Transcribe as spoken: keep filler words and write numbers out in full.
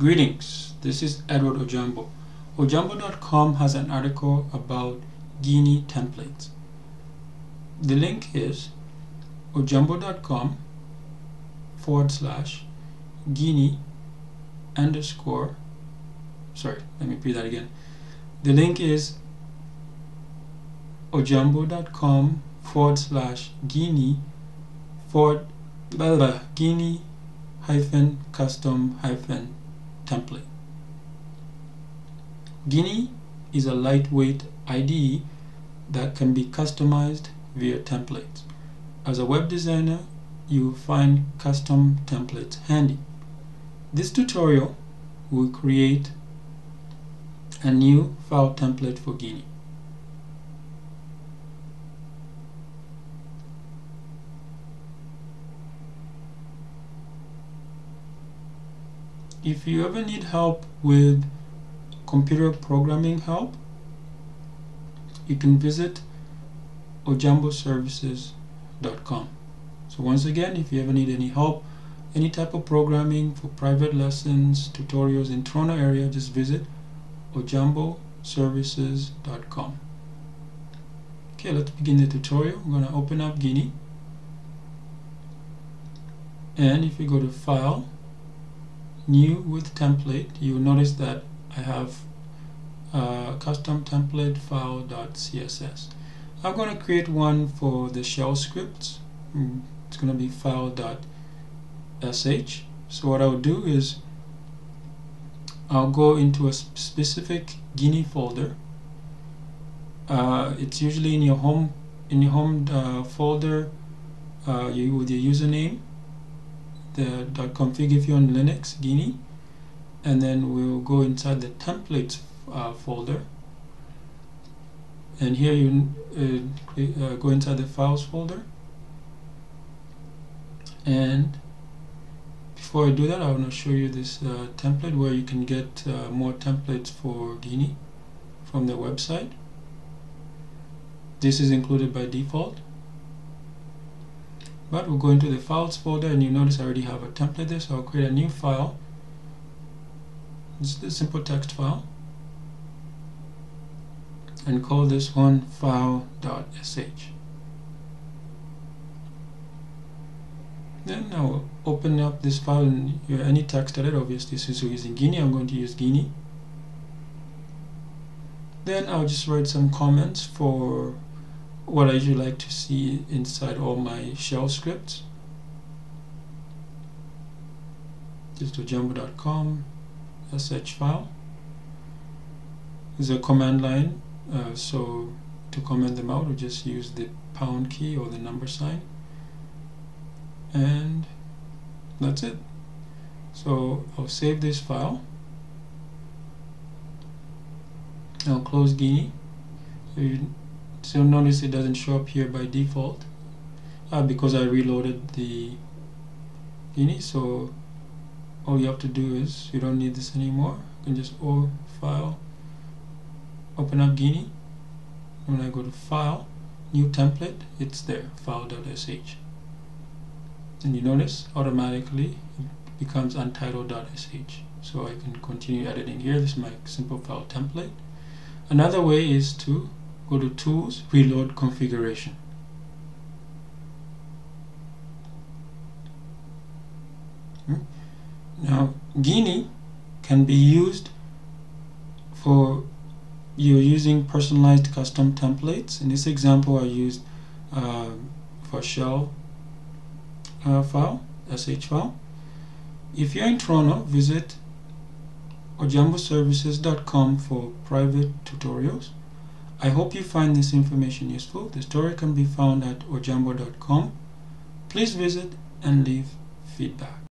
Greetings, this is Edward Ojambo. ojambo dot com has an article about Geany templates. The link is ojambo.com forward slash Geany underscore, sorry, let me repeat that again. The link is ojambo.com forward slash Geany forward, blah, blah, blah, Geany hyphen custom hyphen template. Geany is a lightweight I D E that can be customized via templates. As a web designer, you'll find custom templates handy. This tutorial will create a new file template for Geany. If you ever need help with computer programming help, you can visit ojambo services dot com. So once again, if you ever need any help, any type of programming for private lessons, tutorials in Toronto area, just visit ojambo services dot com. Okay, let's begin the tutorial. I'm going to open up Geany. And if you go to File, New with Template, you'll notice that I have uh, custom template file.css. I'm going to create one for the shell scripts. It's going to be file.sh. So what I'll do is I'll go into a specific Geany folder. Uh, it's usually in your home in your home uh, folder uh, you, with your username. The .config if you're on Linux, Geany, and then we'll go inside the templates uh, folder, and here you uh, uh, go inside the files folder. And before I do that, I want to show you this uh, template where you can get uh, more templates for Geany from the website. This is included by default. But we'll go into the files folder, and you notice I already have a template there, so I'll create a new file. Just a simple text file, and call this one file.sh. Then I'll open up this file in any text edit. Obviously, since we're using Geany, I'm going to use Geany. Then I'll just write some comments for what I usually like to see inside all my shell scripts. Just ojambo dot com S H file. There's a command line, uh, so to comment them out, we just use the pound key or the number sign. And that's it. So I'll save this file. I'll close Geany. So you So notice it doesn't show up here by default uh, because I reloaded the Geany. So all you have to do is, you don't need this anymore. You can just O file, open up Geany. When I go to File, New Template, it's there, file.sh. And you notice automatically it becomes untitled.sh. So I can continue editing here. This is my simple file template. Another way is to go to Tools, Reload Configuration. Hmm. Now, Geany can be used for you're using personalized custom templates. In this example, I used uh, for shell uh, file, S H file. If you're in Toronto, visit ojambo services dot com for private tutorials. I hope you find this information useful. The story can be found at ojambo dot com. Please visit and leave feedback.